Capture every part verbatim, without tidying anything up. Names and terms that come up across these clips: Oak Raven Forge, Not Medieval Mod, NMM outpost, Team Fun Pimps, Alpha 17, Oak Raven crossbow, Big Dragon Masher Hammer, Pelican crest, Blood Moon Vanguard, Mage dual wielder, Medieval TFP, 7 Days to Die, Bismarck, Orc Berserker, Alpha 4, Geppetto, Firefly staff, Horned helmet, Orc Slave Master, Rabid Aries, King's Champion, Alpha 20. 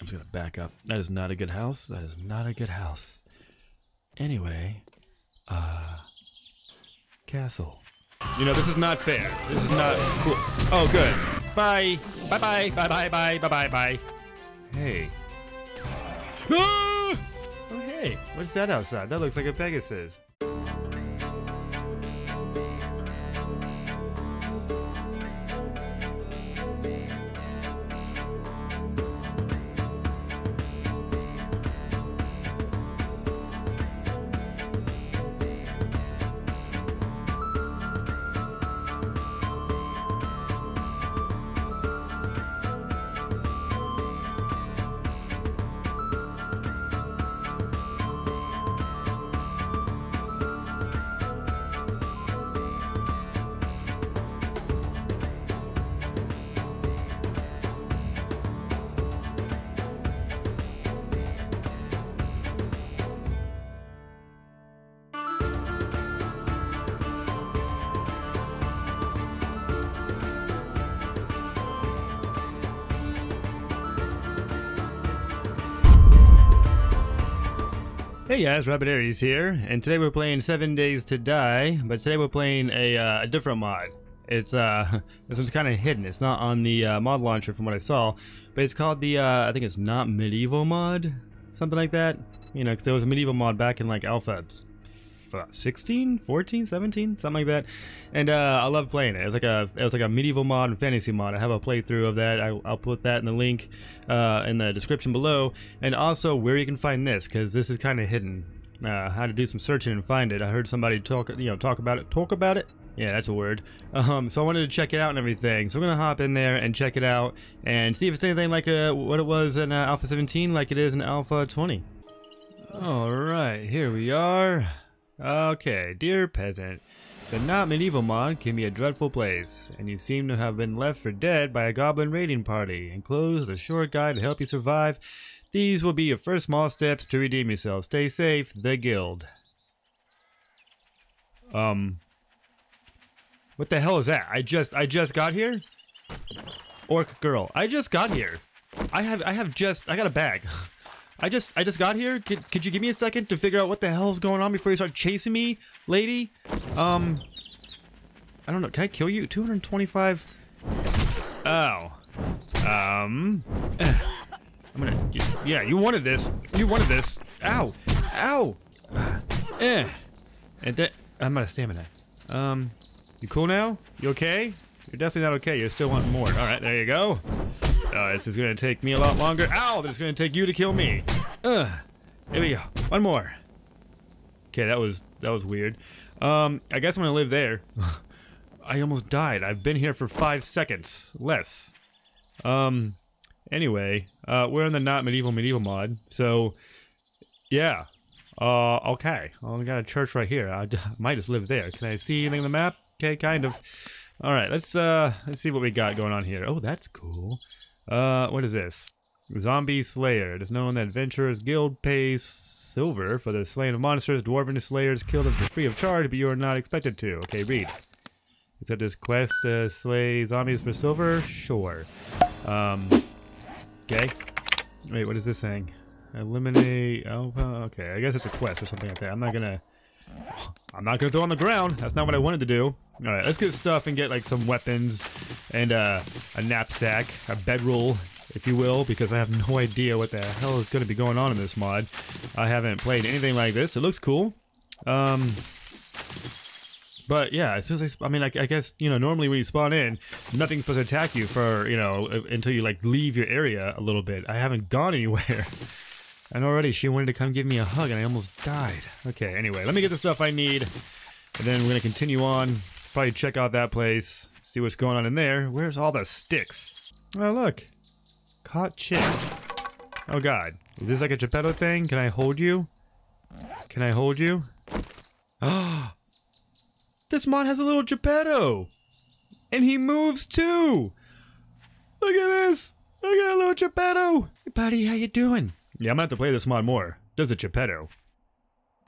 I'm just gonna back up. That is not a good house. That is not a good house. Anyway, uh, castle. You know, this is not fair. This is not cool. Oh, good. Bye. Bye bye. Bye bye bye bye bye bye. Hey. Ah! Oh, hey. What's that outside? That looks like a Pegasus. Hey guys, Rabid Aries here, and today we're playing seven days to die, but today we're playing a, uh, a different mod. It's, uh, this one's kind of hidden. It's not on the uh, mod launcher from what I saw, but it's called the, uh, I think it's Not Medieval Mod, something like that. You know, because there was a medieval mod back in like Alpha sixteen, fourteen, seventeen, something like that, and uh, I love playing it. It was like a, it was like a medieval mod and fantasy mod. I have a playthrough of that. I, I'll put that in the link uh, in the description below, and also where you can find this, because this is kind of hidden. Uh, how to do some searching and find it. I heard somebody talk, you know, talk about it. Talk about it. Yeah, that's a word. Um, so I wanted to check it out and everything. So we're gonna hop in there and check it out and see if it's anything like a, what it was in uh, Alpha seventeen, like it is in Alpha twenty. All right, here we are. Okay, dear peasant, the Not Medieval mod can be a dreadful place, and you seem to have been left for dead by a goblin raiding party. Enclosed a short guide to help you survive. These will be your first small steps to redeem yourself. Stay safe, the guild. Um, what the hell is that? I just, I just got here? Orc girl, I just got here. I have, I have just, I got a bag. I just, I just got here. Could, could you give me a second to figure out what the hell's going on before you start chasing me, lady? Um, I don't know. Can I kill you? two hundred twenty-five. Oh. Um. I'm gonna. Yeah, you wanted this. You wanted this. Ow. Ow. Eh. And that. I'm out of stamina. Um. You cool now? You okay? You're definitely not okay. You're still wanting more. All right. There you go. Uh, this is gonna take me a lot longer. Ow! It's gonna take you to kill me. Ugh. Here we go. One more. Okay, that was that was weird. Um, I guess I'm gonna live there. I almost died. I've been here for five seconds less. Um. Anyway, uh, we're in the Not Medieval Medieval mod, so yeah. Uh. Okay. Well, we got a church right here. I d might just live there. Can I see anything on the map? Okay, kind of. All right. Let's uh. Let's see what we got going on here. Oh, that's cool. Uh, what is this? Zombie Slayer. It is known that Adventurers Guild pays silver for the slaying of monsters. Dwarven Slayers kill them for free of charge, but you are not expected to. Okay, read. Except this quest to uh, slay zombies for silver? Sure. Um, okay. Wait, what is this saying? Eliminate Alpha? Okay, I guess it's a quest or something like that. I'm not gonna... I'm not gonna throw on the ground. That's not what I wanted to do. All right, let's get stuff and get like some weapons and uh, a knapsack, a bedroll, if you will, because I have no idea what the hell is gonna be going on in this mod. I haven't played anything like this. It looks cool. Um, but yeah, as soon as I, I mean, I, I guess, you know, normally when you spawn in, nothing's supposed to attack you for, you know, until you like leave your area a little bit. I haven't gone anywhere. And already she wanted to come give me a hug and I almost died. Okay, anyway, let me get the stuff I need and then we're gonna continue on. Probably check out that place, see what's going on in there. Where's all the sticks? Oh, look. Caught chick. Oh god. Is this like a Geppetto thing? Can I hold you? Can I hold you? Oh, this mod has a little Geppetto! And he moves too! Look at this! Look at that little Geppetto! Hey buddy, how you doing? Yeah, I'm gonna have to play this mod more. Does a Geppetto.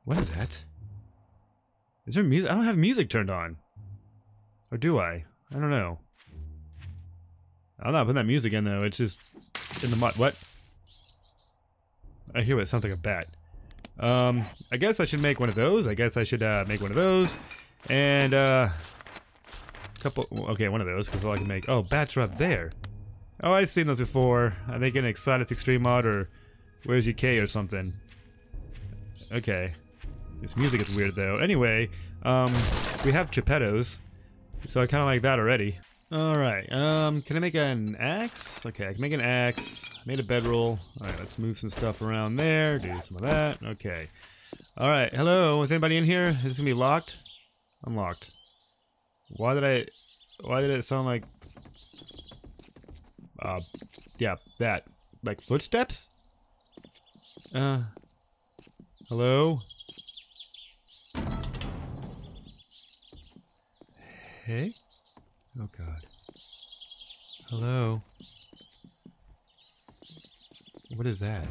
What is that? Is there music? I don't have music turned on. Or do I? I don't know. I'm not putting that music in though, it's just in the mod. What? I hear what sounds like a bat. Um, I guess I should make one of those. I guess I should uh, make one of those. And uh, a couple, okay, one of those, because all I can make, oh, bats are up there. Oh, I've seen those before. I think in Exotics Extreme Mod or Where's U K or something. Okay. This music is weird though. Anyway, um, we have Geppettos, so I kind of like that already. Alright, um, can I make an axe? Okay, I can make an axe. I made a bedroll. Alright, let's move some stuff around there, do some of that. Okay. Alright, hello, is anybody in here? Is this gonna be locked? Unlocked. Why did I, why did it sound like, uh, yeah, that. Like footsteps? Uh, hello? Hey? Oh god. Hello? What is that?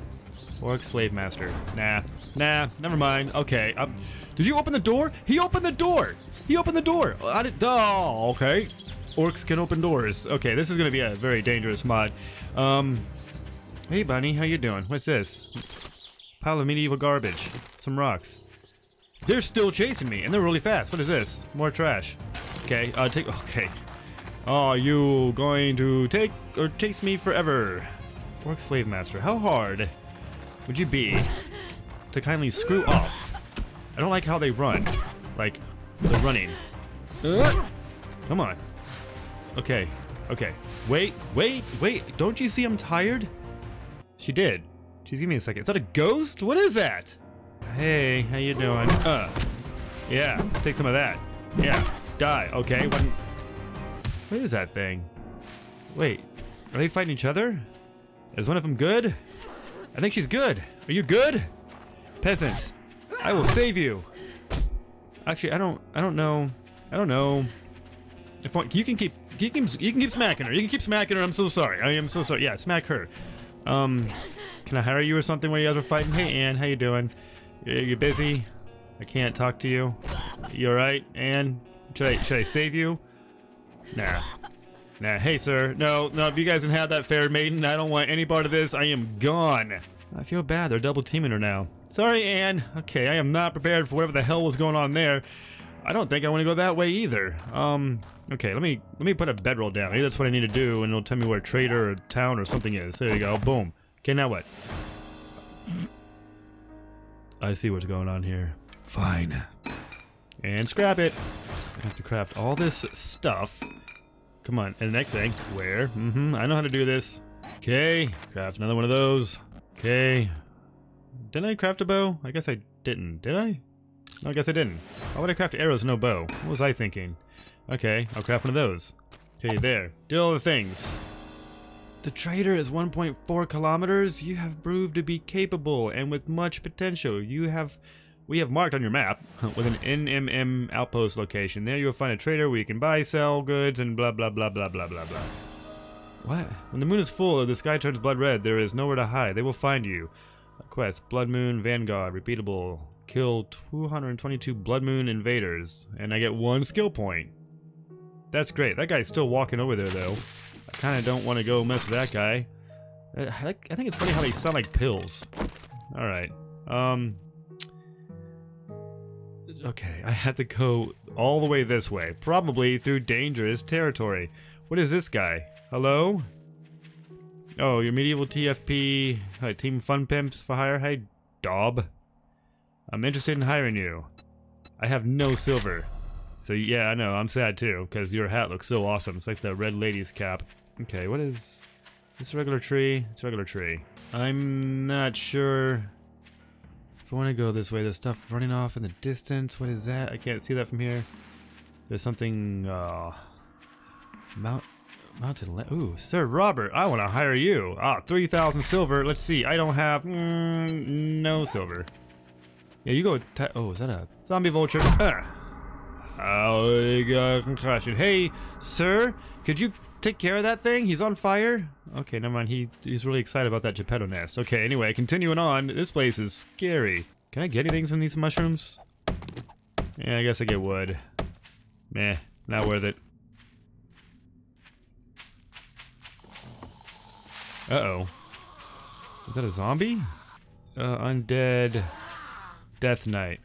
Orc Slave Master. Nah. Nah, never mind. Okay. Um, did you open the door? He opened the door! He opened the door! I did- oh, okay. Orcs can open doors. Okay, this is gonna be a very dangerous mod. Um, hey bunny, how you doing? What's this? Pile of medieval garbage. Some rocks. They're still chasing me, and they're really fast. What is this? More trash. Okay, uh, take- okay. Are you going to take or chase me forever? Orc Slave Master, how hard would you be to kindly screw off? I don't like how they run. Like, they're running. Uh, come on. Okay, okay. Wait, wait, wait. Don't you see I'm tired? She did. She's giving me a second. Is that a ghost? What is that? Hey, how you doing? Uh, yeah, take some of that. Yeah, die. Okay, what, what is that thing? Wait, are they fighting each other? Is one of them good? I think she's good. Are you good? Peasant, I will save you. Actually, I don't, I don't know. I don't know. If one, you can keep, you can, you can keep smacking her. You can keep smacking her. I'm so sorry. I am so sorry. Yeah, smack her. Um, can I hire you or something while you guys are fighting? Hey, Anne, how you doing? You're busy. I can't talk to you. You alright, Anne? Should I, should I save you? Nah. Nah, hey sir. No, no, if you guys didn't have that fair maiden, I don't want any part of this. I am gone. I feel bad. They're double teaming her now. Sorry, Anne. Okay, I am not prepared for whatever the hell was going on there. I don't think I want to go that way either. Um, okay, let me let me put a bedroll down. Maybe that's what I need to do, and it'll tell me where a trader or town or something is. There you go. Boom. Okay, now what? I see what's going on here. Fine. And scrap it. I have to craft all this stuff. Come on. And the next thing, where? Mm-hmm. I know how to do this. Okay. Craft another one of those. Okay. Didn't I craft a bow? I guess I didn't. Did I? No, I guess I didn't. Why would I craft arrows, no bow? What was I thinking? Okay. I'll craft one of those. Okay, there. Did all the things. The trader is one point four kilometers. You have proved to be capable and with much potential. You have, we have marked on your map with an N M M outpost location. There you will find a trader where you can buy, sell goods, and blah blah blah blah blah blah blah. What? When the moon is full or the sky turns blood red, there is nowhere to hide. They will find you. A quest: Blood Moon Vanguard, repeatable. Kill two hundred twenty-two Blood Moon invaders, and I get one skill point. That's great. That guy's still walking over there though. I kind of don't want to go mess with that guy. I think it's funny how they sound like pills. Alright. Um, okay, I had to go all the way this way. Probably through dangerous territory. What is this guy? Hello? Oh, your medieval T F P, uh, Team Fun Pimps for hire? Hey, Dob. I'm interested in hiring you. I have no silver. So yeah, I know, I'm sad too, because your hat looks so awesome. It's like the red lady's cap. Okay, what is this regular tree? It's a regular tree. I'm not sure if I want to go this way. There's stuff running off in the distance. What is that? I can't see that from here. There's something, uh, Mount, mountain, le ooh, Sir Robert, I want to hire you. Ah, three thousand silver. Let's see, I don't have, mm, no silver. Yeah, you go, oh, is that a zombie vulture? Ugh. Oh, concussion. Hey, sir, could you take care of that thing? He's on fire. Okay, never mind. He he's really excited about that Geppetto nest. Okay, anyway, continuing on. This place is scary. Can I get anything from these mushrooms? Yeah, I guess I get wood. Meh, not worth it. Uh oh. Is that a zombie? Uh, undead. Death Knight.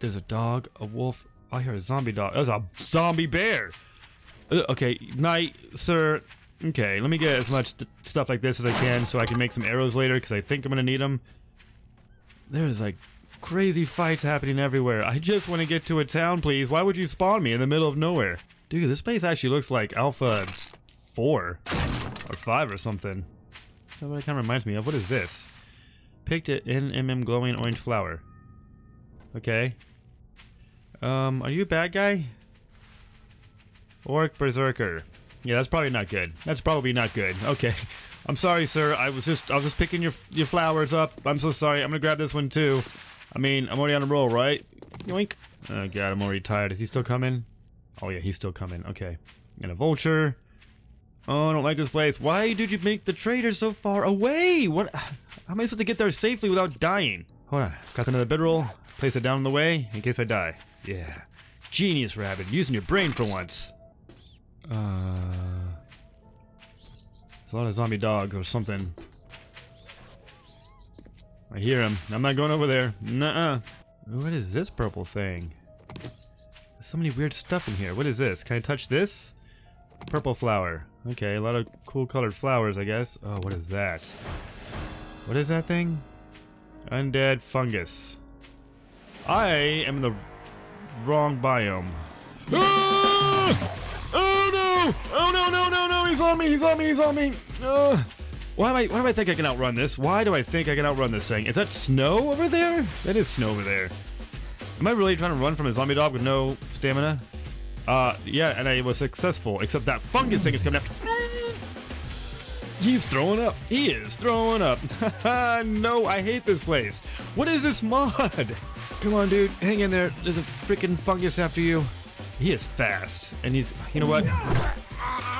There's a dog, a wolf. I hear a zombie dog. There's a zombie bear. Uh, okay, knight, sir. Okay, let me get as much stuff like this as I can so I can make some arrows later because I think I'm going to need them. There's like crazy fights happening everywhere. I just want to get to a town, please. Why would you spawn me in the middle of nowhere? Dude, this place actually looks like Alpha four or five or something. That's what it kind of reminds me of. What is this? Picked an N M M glowing orange flower. Okay. Um, are you a bad guy? Orc Berserker. Yeah, that's probably not good. That's probably not good. Okay. I'm sorry, sir. I was just I was just picking your your flowers up. I'm so sorry. I'm gonna grab this one too. I mean, I'm already on a roll, right? Yoink. Oh god, I'm already tired. Is he still coming? Oh yeah, he's still coming. Okay. And a vulture. Oh, I don't like this place. Why did you make the trader so far away? What? How am I supposed to get there safely without dying? Hold on. Got another bedroll. Place it down in the way in case I die. Yeah. Genius, Rabid. Using your brain for once. Uh, there's a lot of zombie dogs or something. I hear him. I'm not going over there. Nuh-uh. What is this purple thing? There's so many weird stuff in here. What is this? Can I touch this? Purple flower. Okay, a lot of cool colored flowers, I guess. Oh, what is that? What is that thing? Undead fungus. I am in the wrong biome. Ah! Oh no no no no! He's on me! He's on me! He's on me! Uh, why am I? Why do I think I can outrun this? Why do I think I can outrun this thing? Is that snow over there? That is snow over there. Am I really trying to run from a zombie dog with no stamina? Uh, yeah, and I was successful. Except that fungus thing is coming after. He's throwing up. He is throwing up. No, I hate this place. What is this mod? Come on, dude, hang in there. There's a freaking fungus after you. He is fast, and he's, you know what?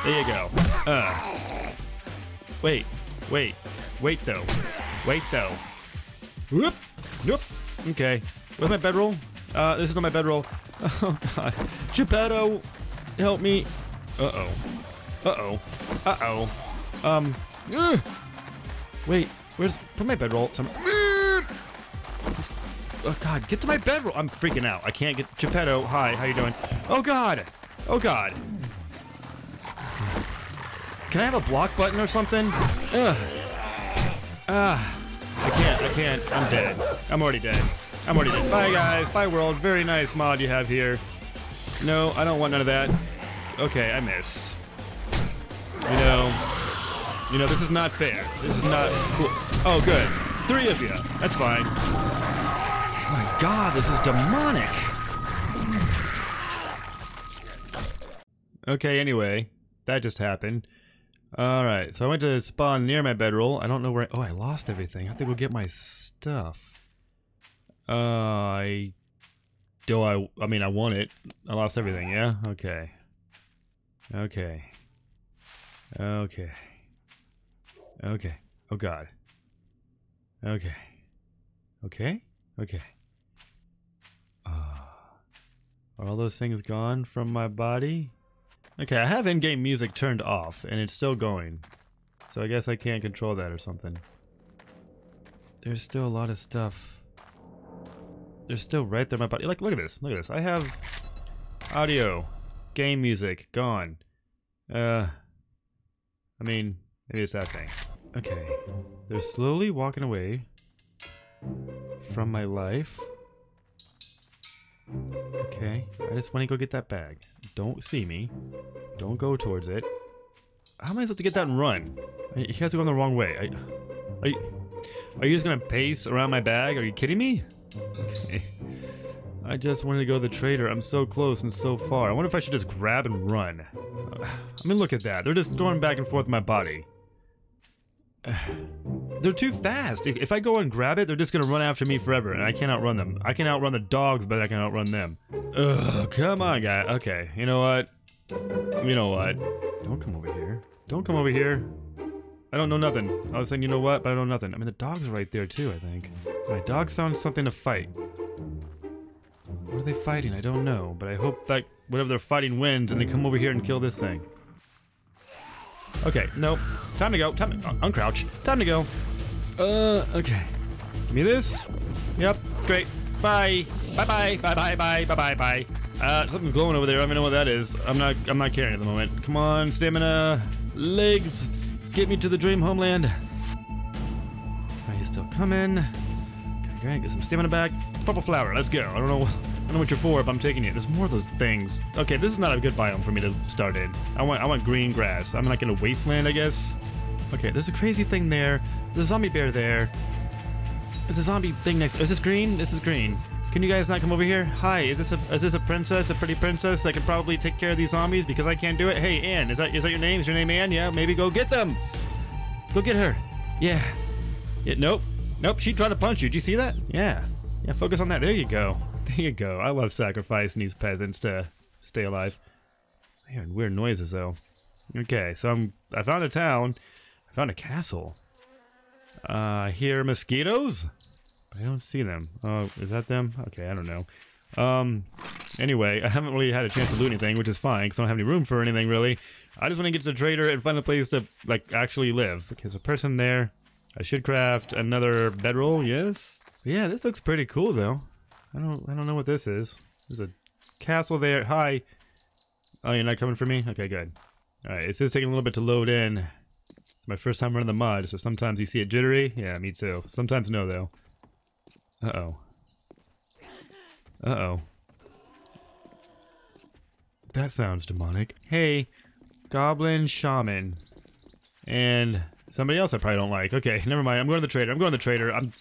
There you go. Uh, wait, wait, wait though, wait though. Whoop, nope, okay. Where's my bedroll? Uh, this is on my bedroll. Oh god. Geppetto, help me. Uh-oh, uh-oh, uh-oh. Um, uh, wait, where's, put my bedroll somewhere. Oh god, get to my bedroll! I'm freaking out. I can't get Geppetto. Hi, how you doing? Oh god! Oh god! Can I have a block button or something? Ugh. Ah. I can't, I can't. I'm dead. I'm already dead. I'm already dead. Bye guys, bye world. Very nice mod you have here. No, I don't want none of that. Okay, I missed. You know, you know, this is not fair. This is not cool. Oh good. Three of you. That's fine. My god, this is demonic! Okay, anyway, that just happened. Alright, so I went to spawn near my bedroll. I don't know where- oh, I lost everything. I think we'll get my stuff. Uh, I... Do I- I mean, I won it. I lost everything, yeah? Okay. Okay. Okay. Okay. Oh god. Okay. Okay? Okay. Are all those things gone from my body? Okay, I have in-game music turned off, and it's still going. So I guess I can't control that or something. There's still a lot of stuff. They're still right there in my body. Like, look at this. Look at this. I have audio, game music, gone. Uh, I mean, maybe it's that thing. Okay. They're slowly walking away from my life. Okay, I just want to go get that bag. Don't see me. Don't go towards it. How am I supposed to get that and run? You guys are going the wrong way. I, are, you, are you just going to pace around my bag? Are you kidding me? Okay. I just wanted to go to the trader. I'm so close and so far. I wonder if I should just grab and run. I mean, look at that. They're just going back and forth in my body. They're too fast. If I go and grab it, they're just gonna run after me forever, and I can't outrun them. I can outrun the dogs, but I can outrun them. Ugh, come on, guy. Okay, you know what? You know what? Don't come over here. Don't come over here. I don't know nothing. I was saying, you know what, but I don't know nothing. I mean, the dogs are right there, too, I think. My dogs found something to fight. What are they fighting? I don't know, but I hope that whatever they're fighting wins, and they come over here and kill this thing. Okay, nope. Time to go. Time to uncrouch. Time to go. Uh, okay. Give me this. Yep. Great. Bye. Bye bye. Bye bye bye bye bye bye. Uh, something's glowing over there. I don't even know what that is. I'm not. I'm not caring at the moment. Come on, stamina, legs, get me to the dream homeland. Oh, he's still coming. Okay, great. Get some stamina back. Purple flower. Let's go. I don't know. I don't know what you're for, but I'm taking it. There's more of those things. Okay, this is not a good biome for me to start in. I want. I want green grass. I'm not gonna wasteland, I guess. Okay, there's a crazy thing there. There's a zombie bear there. There's a zombie thing next. Is this green? This is green. Can you guys not come over here? Hi, is this a is this a princess? A pretty princess? I can probably take care of these zombies because I can't do it. Hey, Anne, is that is that your name? Is your name Anne? Yeah, maybe go get them. Go get her. Yeah. Yeah. Nope. Nope. She tried to punch you. Did you see that? Yeah. Yeah. Focus on that. There you go. There you go. I love sacrificing these peasants to stay alive. Man, weird noises though. Okay, so I'm I found a town. I found a castle. Uh, I hear mosquitoes. I don't see them. Oh, is that them? Okay, I don't know. Um, anyway, I haven't really had a chance to do anything, which is fine, because I don't have any room for anything, really. I just want to get to the trader and find a place to, like, actually live. Okay, there's a person there. I should craft another bedroll, yes? Yeah, this looks pretty cool, though. I don't I don't know what this is. There's a castle there. Hi. Oh, you're not coming for me? Okay, good. Alright, it's just taking a little bit to load in. It's my first time running the mod, so sometimes you see it jittery. Yeah, me too. Sometimes no, though. Uh-oh. Uh-oh. That sounds demonic. Hey, goblin shaman. And somebody else I probably don't like. Okay, never mind. I'm going to the trader. I'm going to the trader. I'm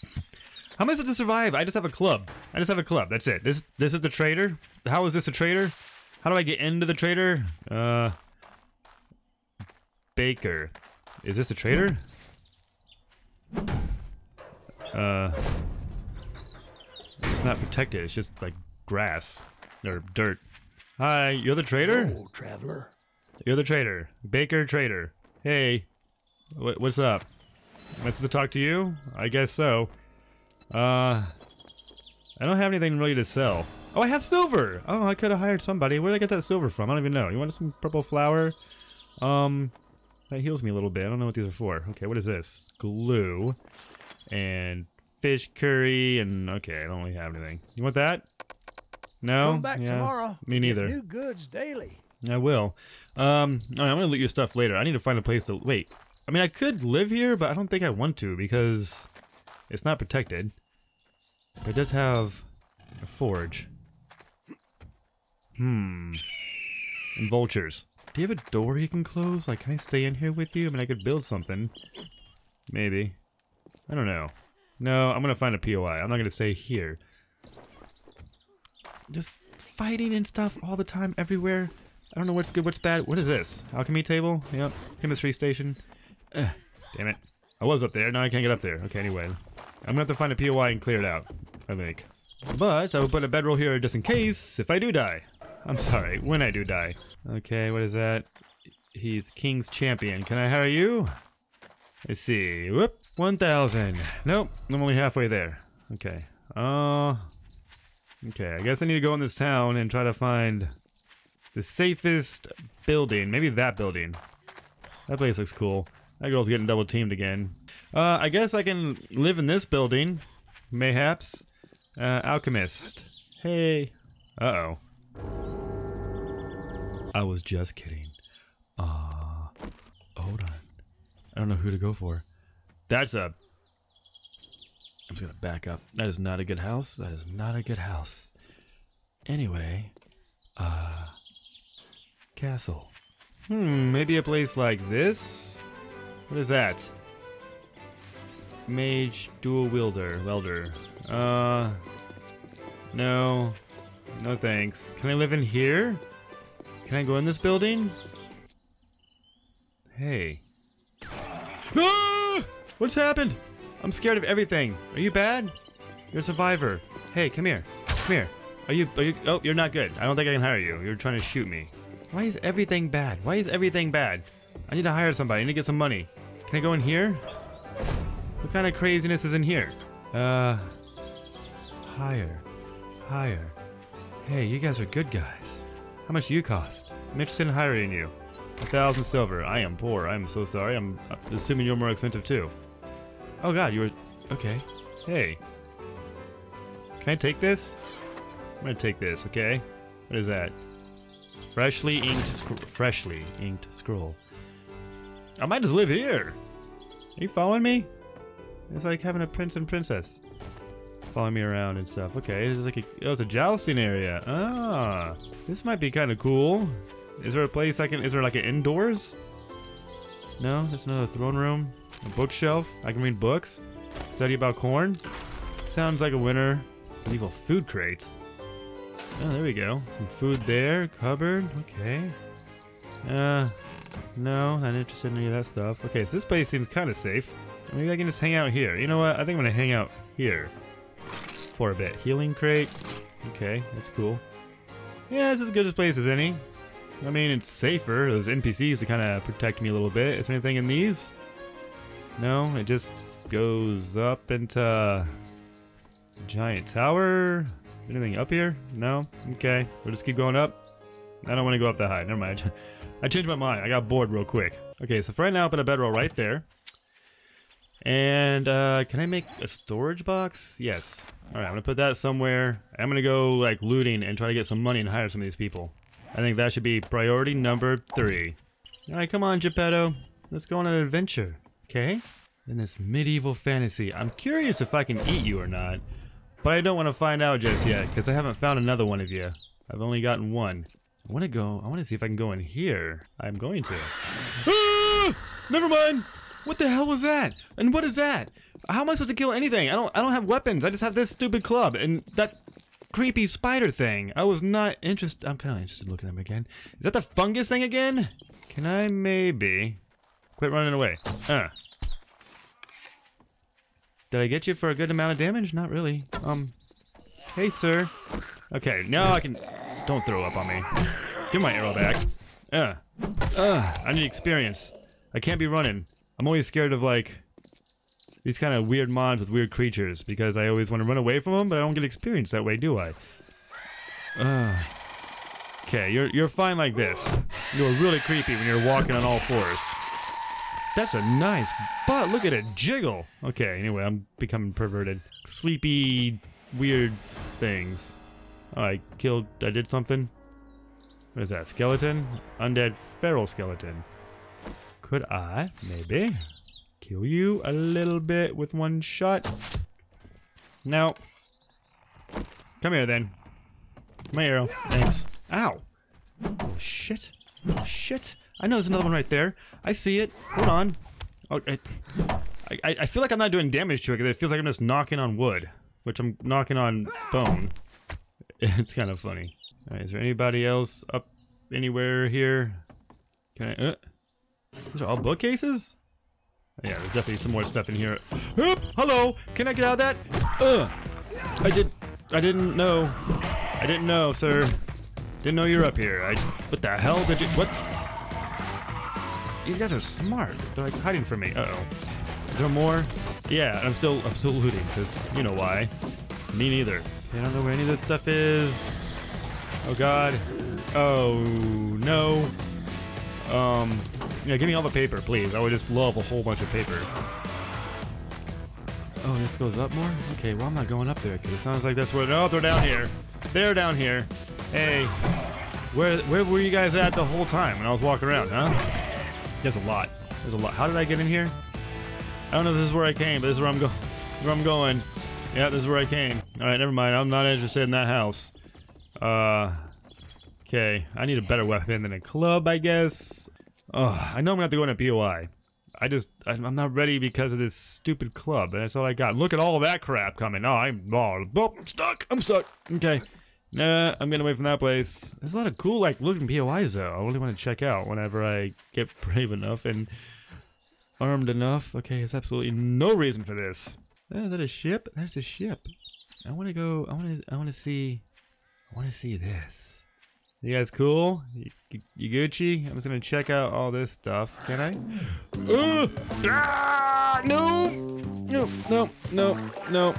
How am I supposed to survive? I just have a club. I just have a club. That's it. This this is the trader? How is this a trader? How do I get into the trader? Uh Baker. Is this a trader? Uh It's not protected. It's just like grass or dirt. Hi, you're the trader? Oh, traveler. You're the trader, Baker Trader. Hey, wh what's up? Am I supposed to talk to you? I guess so. Uh, I don't have anything really to sell. Oh, I have silver. Oh, I could have hired somebody. Where did I get that silver from? I don't even know. You want some purple flower? Um, that heals me a little bit. I don't know what these are for. Okay, what is this? Glue and fish curry and okay, I don't really have anything. You want that? No. Come back yeah, tomorrow. Me neither. New goods daily. I will. Um, all right, I'm gonna loot your stuff later. I need to find a place to wait. I mean, I could live here, but I don't think I want to because it's not protected. But it does have a forge. Hmm. And vultures. Do you have a door you can close? Like, can I stay in here with you? I mean, I could build something. Maybe. I don't know. No, I'm gonna find a P O I. I'm not gonna stay here. Just fighting and stuff all the time, everywhere. I don't know what's good, what's bad. What is this? Alchemy table? Yep. Chemistry station. Ugh, damn it. I was up there. Now I can't get up there. Okay, anyway. I'm gonna have to find a P O I and clear it out, I think. But I will put a bedroll here just in case if I do die. I'm sorry, when I do die. Okay, what is that? He's King's Champion. Can I hire you? Let's see. Whoop. one thousand. Nope. I'm only halfway there. Okay. Uh, okay. I guess I need to go in this town and try to find the safest building. Maybe that building. That place looks cool. That girl's getting double teamed again. Uh, I guess I can live in this building. Mayhaps. Uh, alchemist. Hey. Uh-oh. I was just kidding. Uh, hold on. I don't know who to go for. That's a... I'm just going to back up. That is not a good house. That is not a good house. Anyway. Uh... Castle. Hmm, maybe a place like this? What is that? Mage dual wielder. Welder. Uh... No. No thanks. Can I live in here? Can I go in this building? Hey. Ah! What's happened? I'm scared of everything. Are you bad? You're a survivor. Hey, come here. Come here. Are you, are you... Oh, you're not good. I don't think I can hire you. You're trying to shoot me. Why is everything bad? Why is everything bad? I need to hire somebody. I need to get some money. Can I go in here? What kind of craziness is in here? Uh... Hire. Hire. Hey, you guys are good guys. How much do you cost? I'm interested in hiring you. A thousand silver. I am poor. I'm so sorry. I'm assuming you're more expensive too. Oh god, you were... Okay. Hey. Can I take this? I'm gonna take this, okay? What is that? Freshly inked scroll. Freshly inked scroll. I might just live here! Are you following me? It's like having a prince and princess following me around and stuff. Okay, this is like a... Oh, it's a jousting area. Ah. This might be kind of cool. Is there a place I can... Is there like an indoors? No? That's another throne room. A bookshelf. I can read books. Study about corn. Sounds like a winner. Medieval food crates. Oh, there we go. Some food there. Cupboard. Okay. Uh, no, not interested in any of that stuff. Okay, so this place seems kind of safe. Maybe I can just hang out here. You know what? I think I'm gonna hang out here for a bit. Healing crate. Okay, that's cool. Yeah, it's as good a place as any. I mean, it's safer. Those N P Cs to kind of protect me a little bit. Is there anything in these? No, it just goes up into a giant tower. Anything up here? No? Okay. We'll just keep going up. I don't want to go up that high. Never mind. I changed my mind. I got bored real quick. Okay, so for right now, I put a bedroll right there. And uh, can I make a storage box? Yes. Alright, I'm going to put that somewhere. I'm going to go like looting and try to get some money and hire some of these people. I think that should be priority number three. Alright, come on, Geppetto. Let's go on an adventure. Okay? In this medieval fantasy. I'm curious if I can eat you or not. But I don't want to find out just yet, because I haven't found another one of you. I've only gotten one. I want to go... I want to see if I can go in here. I'm going to. Ah! Never mind! What the hell was that? And what is that? How am I supposed to kill anything? I don't I don't have weapons. I just have this stupid club and that creepy spider thing. I was not interested. I'm kind of interested in looking at him again. Is that the fungus thing again? Can I maybe... Quit running away. Uh. Did I get you for a good amount of damage? Not really. Um, hey, sir. Okay, now I can... Don't throw up on me. Give my arrow back. Uh, uh, I need experience. I can't be running. I'm always scared of, like, these kind of weird mods with weird creatures, because I always want to run away from them, but I don't get experience that way, do I? Uh, okay, you're, you're fine like this. You're really creepy when you're walking on all fours. That's a nice butt. Look at it jiggle. Okay, anyway, I'm becoming perverted. Sleepy, weird things. Oh, I killed... I did something? What is that? Skeleton? Undead feral skeleton. Could I, maybe, kill you a little bit with one shot? No. Come here, then. My arrow. Thanks. Ow. Oh, shit. Oh, shit. I know there's another one right there. I see it. Hold on. Oh, it, I, I feel like I'm not doing damage to it because it feels like I'm just knocking on wood, which I'm knocking on bone. It's kind of funny. All right, is there anybody else up anywhere here? Can I? Uh, those are all bookcases? Yeah, there's definitely some more stuff in here. Oop, hello. Can I get out of that? Uh, I did. I didn't know. I didn't know, sir. Didn't know you were up here. I. What the hell did you? What? These guys are smart. They're like hiding from me. Uh oh. Is there more? Yeah, I'm still I'm still looting because you know why. Me neither. I don't know where any of this stuff is. Oh god. Oh no. Um. Yeah, give me all the paper, please. I would just love a whole bunch of paper. Oh, this goes up more. Okay. Well, I'm not going up there because it sounds like that's where. No, they're down here. They're down here. Hey, where where were you guys at the whole time when I was walking around, huh? There's a lot. There's a lot. How did I get in here? I don't know if this is where I came, but this is where I'm going. Where I'm going. Yeah, this is where I came. All right, never mind. I'm not interested in that house. Uh, okay. I need a better weapon than a club, I guess. Oh, I know I'm gonna have to go in a P O I. I just, I'm not ready because of this stupid club. That's all I got. Look at all that crap coming. Oh, I'm, oh, I'm stuck. I'm stuck. Okay. Nah, I'm getting away from that place. There's a lot of cool, like, looking P O Is, though. I really want to check out whenever I get brave enough and armed enough. Okay, there's absolutely no reason for this. Oh, is that a ship? That's a ship. I want to go, I want to, I want to see, I want to see this. You guys cool? You, you Gucci? I'm just going to check out all this stuff. Can I? Uh, ah, no! No, no, no, no.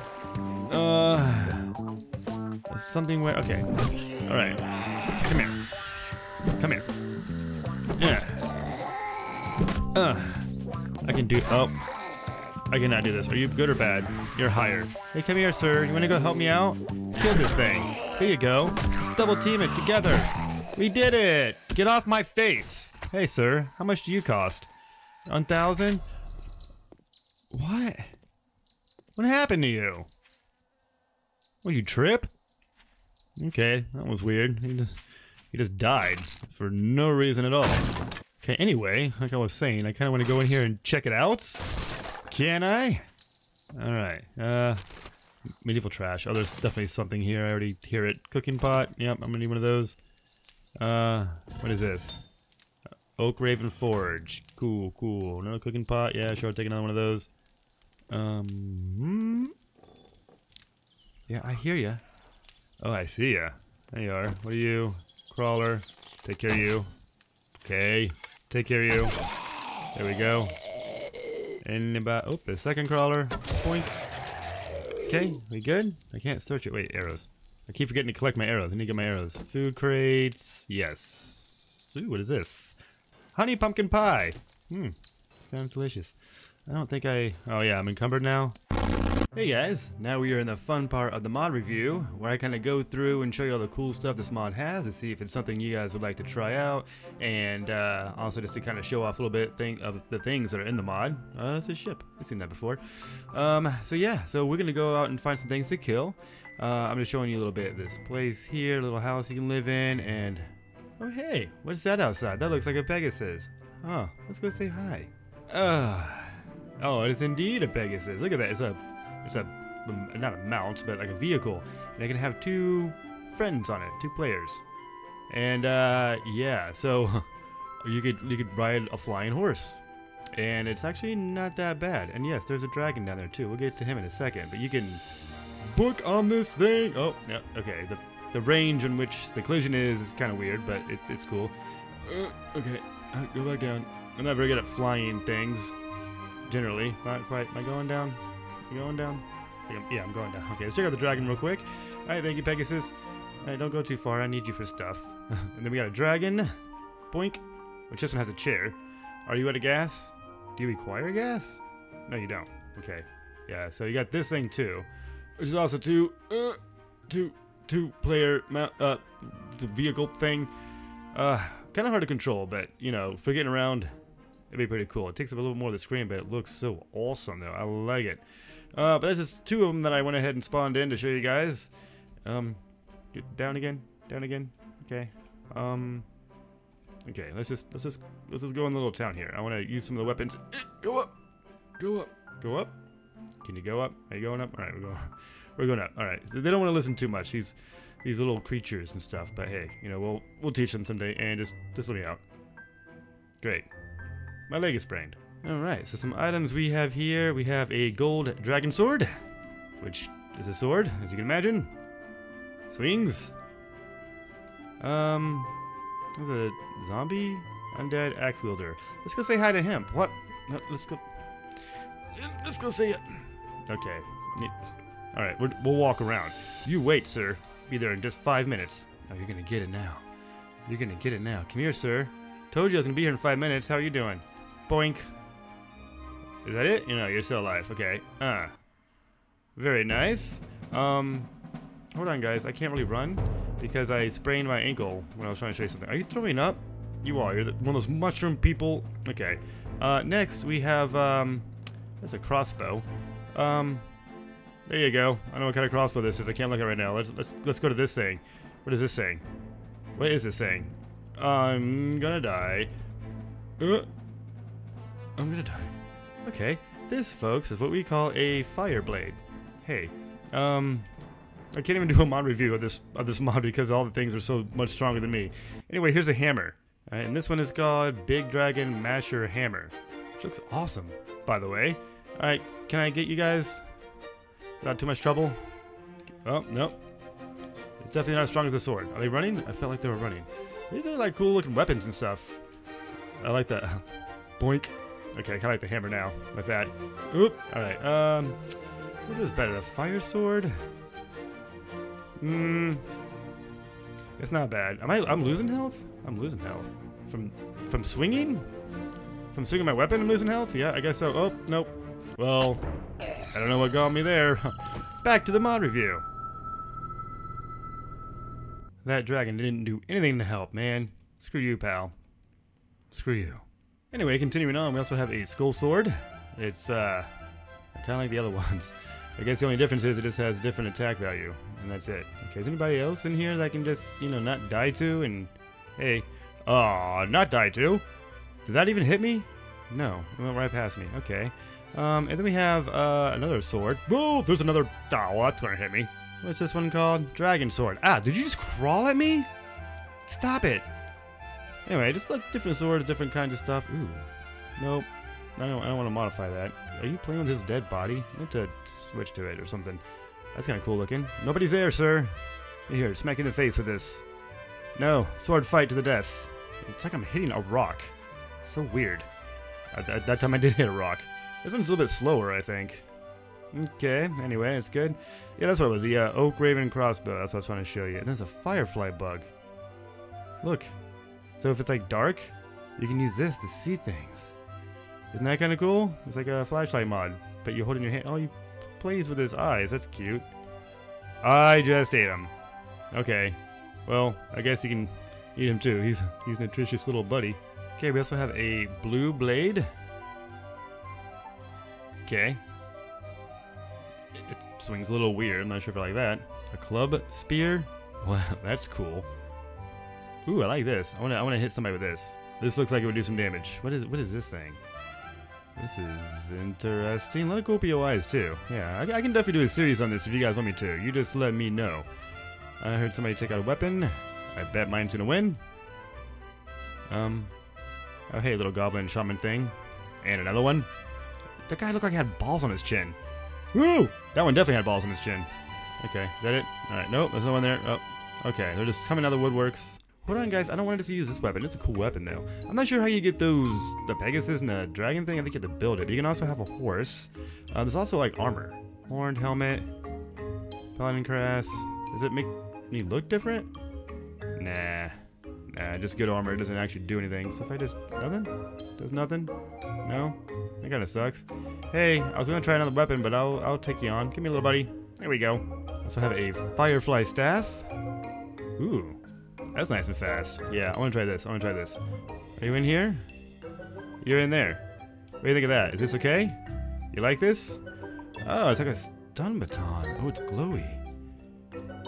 Uh... Something where okay, all right. Come here, come here. Yeah. Uh, I can do. Oh, I cannot do this. Are you good or bad? You're higher. Hey, come here, sir. You want to go help me out? Kill this thing. There you go. Let's double team it together. We did it. Get off my face. Hey, sir. How much do you cost? one thousand? What? What happened to you? What, you trip? Okay, that was weird. He just, he just died for no reason at all. Okay, anyway, like I was saying, I kind of want to go in here and check it out. Can I? Alright, uh, medieval trash. Oh, there's definitely something here. I already hear it. Cooking pot. Yep, I'm gonna need one of those. Uh, what is this? Oak Raven Forge. Cool, cool. Another cooking pot. Yeah, sure, I'll take another one of those. Um, yeah, I hear ya. Oh, I see ya. There you are. What are you? Crawler. Take care of you. Okay. Take care of you. There we go. And about, oh, the second crawler. Boink. Okay, we good? I can't search it. Wait, arrows. I keep forgetting to collect my arrows. I need to get my arrows. Food crates. Yes. Ooh, what is this? Honey pumpkin pie. Hmm. Sounds delicious. I don't think I... Oh yeah, I'm encumbered now. Hey guys, now we are in the fun part of the mod review, where I kind of go through and show you all the cool stuff this mod has to see if it's something you guys would like to try out, and uh, also just to kind of show off a little bit thing of the things that are in the mod. Uh, it's a ship. I've seen that before. Um, so yeah, so we're going to go out and find some things to kill. Uh, I'm just showing you a little bit of this place here, a little house you can live in, and... Oh hey, what's that outside? That looks like a Pegasus. Huh, let's go say hi. Uh, oh, it's indeed a Pegasus. Look at that. It's a... It's a, not a mount, but like a vehicle. And it can have two friends on it, two players. And uh, yeah, so you could you could ride a flying horse. And it's actually not that bad. And yes, there's a dragon down there too. We'll get to him in a second. But you can book on this thing. Oh, yeah, okay. The, the range in which the collision is is kind of weird, but it's, it's cool. Uh, okay, uh, go back down. I'm not very good at flying things, generally. Not quite. Am I going down? You going down? Yeah, I'm going down. Okay, let's check out the dragon real quick. Alright, thank you, Pegasus. Alright, don't go too far. I need you for stuff. And then we got a dragon. Boink. Which this one has a chair. Are you out of gas? Do you require gas? No, you don't. Okay. Yeah, so you got this thing too. Which is also two, uh, two, two player mount, uh, the vehicle thing. Uh, kind of hard to control, but, you know, for getting around, it'd be pretty cool. It takes up a little more of the screen, but it looks so awesome, though. I like it. Uh, but that's just two of them that I went ahead and spawned in to show you guys. Um, get down again, down again. Okay. Um, okay. Let's just let's just let's just go in the little town here. I want to use some of the weapons. Go up, go up, go up. Can you go up? Are you going up? All right, we're going. We're going up. All right. So they don't want to listen too much. These these little creatures and stuff. But hey, you know, we'll we'll teach them someday. And just just let me out. Great. My leg is sprained. Alright, so some items we have here. We have a gold dragon sword, which is a sword, as you can imagine. Swings. Um, there's a zombie undead axe wielder. Let's go say hi to him. What? No, let's go. Let's go say it. Okay. Alright, we'll walk around. You wait, sir. Be there in just five minutes. Oh, you're gonna get it now. You're gonna get it now. Come here, sir. Told you I was gonna be here in five minutes. How are you doing? Boink. Is that it? You know, you're still alive. Okay. Uh. Very nice. Um. Hold on, guys. I can't really run because I sprained my ankle when I was trying to show you something. Are you throwing up? You are. You're the, one of those mushroom people. Okay. Uh. Next, we have um. That's a crossbow. Um. There you go. I don't know what kind of crossbow this is. I can't look at it right now. Let's let's let's go to this thing. What is this thing? What is this thing? I'm gonna die. Uh, I'm gonna die. Okay, this, folks, is what we call a fire blade. Hey, um, I can't even do a mod review of this of this mod because all the things are so much stronger than me. Anyway, here's a hammer, uh, and this one is called Big Dragon Masher Hammer, which looks awesome, by the way. All right, can I get you guys without too much trouble? Oh no, it's definitely not as strong as the sword. Are they running? I felt like they were running. These are like cool looking weapons and stuff. I like that. Boink. Okay, I kinda like the hammer now with that. Oop. Alright, um what is better? The fire sword? Mmm. It's not bad. Am I I'm losing health? I'm losing health. From from swinging? From swinging my weapon I'm losing health? Yeah, I guess so. Oh, nope. Well, I don't know what got me there. Back to the mod review. That dragon didn't do anything to help, man. Screw you, pal. Screw you. Anyway, continuing on, we also have a skull sword. It's uh, kind of like the other ones. I guess the only difference is it just has different attack value, and that's it. Okay, is anybody else in here that I can just, you know, not die to? And, hey, aw, not die to? Did that even hit me? No, it went right past me. Okay. Um, and then we have uh, another sword. Whoa, there's another... Oh, well, that's going to hit me. What's this one called? Dragon sword. Ah, did you just crawl at me? Stop it. Anyway, just like different swords, different kinds of stuff. Ooh, nope. I don't, I don't want to modify that. Are you playing with his dead body? I need to switch to it or something. That's kind of cool looking. Nobody's there, sir. Here, smack you in the face with this. No, sword fight to the death. It's like I'm hitting a rock. It's so weird. At, at that time I did hit a rock. This one's a little bit slower, I think. Okay, anyway, it's good. Yeah, that's what it was. The uh, Oak Raven crossbow. That's what I was trying to show you. And there's a Firefly bug. Look. So if it's like dark, you can use this to see things. Isn't that kind of cool? It's like a flashlight mod, but you hold it in your hand. Oh, he plays with his eyes. That's cute. I just ate him. Okay. Well, I guess you can eat him too. He's he's a nutritious little buddy. Okay, we also have a blue blade. Okay. It swings a little weird. I'm not sure if I like that. A club spear. Wow, that's cool. Ooh, I like this. I wanna I wanna hit somebody with this. This looks like it would do some damage. What is what is this thing? This is interesting. A lot of cool P O Is too. Yeah, I, I can definitely do a series on this if you guys want me to. You just let me know. I heard somebody take out a weapon. I bet mine's gonna win. Um. Oh hey, little goblin shaman thing. And another one. That guy looked like he had balls on his chin. Woo! That one definitely had balls on his chin. Okay, is that it? All right. Nope, there's no one there. Oh. Okay, they're just coming out of the woodworks. Hold on, guys. I don't want to use this weapon. It's a cool weapon, though. I'm not sure how you get those, the Pegasus and the dragon thing. I think you have to build it. But you can also have a horse. Uh, there's also, like, armor. Horned helmet. Pelican crest. Does it make me look different? Nah. Nah, just good armor. It doesn't actually do anything. So if I just... Nothing? Does nothing? No? That kind of sucks. Hey, I was going to try another weapon, but I'll, I'll take you on. Give me a little buddy. There we go. I also have a Firefly staff. Ooh. That's nice and fast. Yeah, I want to try this. I want to try this. Are you in here? You're in there. What do you think of that? Is this okay? You like this? Oh, it's like a stun baton. Oh, it's glowy.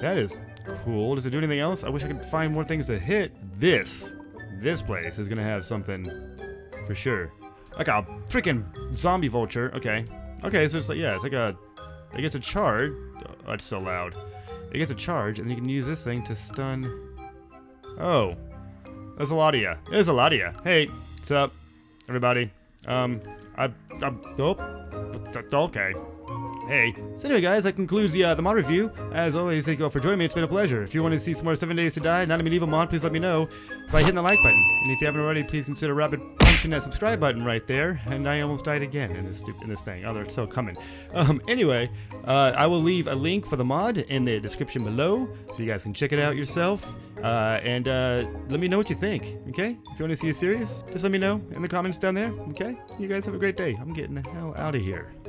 That is cool. Does it do anything else? I wish I could find more things to hit. This. This place is going to have something for sure. Like a freaking zombie vulture. Okay. Okay, so it's like, yeah, it's like a... It gets a charge. Oh, that's so loud. It gets a charge, and you can use this thing to stun... Oh, there's a lot of ya. There's a lot of ya. Hey, what's up, everybody? Um, I, I, oh, okay. Hey. So anyway, guys, that concludes the, uh, the mod review. As always, thank you all for joining me. It's been a pleasure. If you want to see some more seven days to die, Not a Medieval Mod, please let me know by hitting the like button. And if you haven't already, please consider rapid punching that subscribe button right there. And I almost died again in this in this thing. Oh, they're still coming. Um, anyway, uh, I will leave a link for the mod in the description below, so you guys can check it out yourself. Uh, and uh, let me know what you think, okay? If you want to see a series, just let me know in the comments down there, okay? You guys have a great day. I'm getting the hell out of here.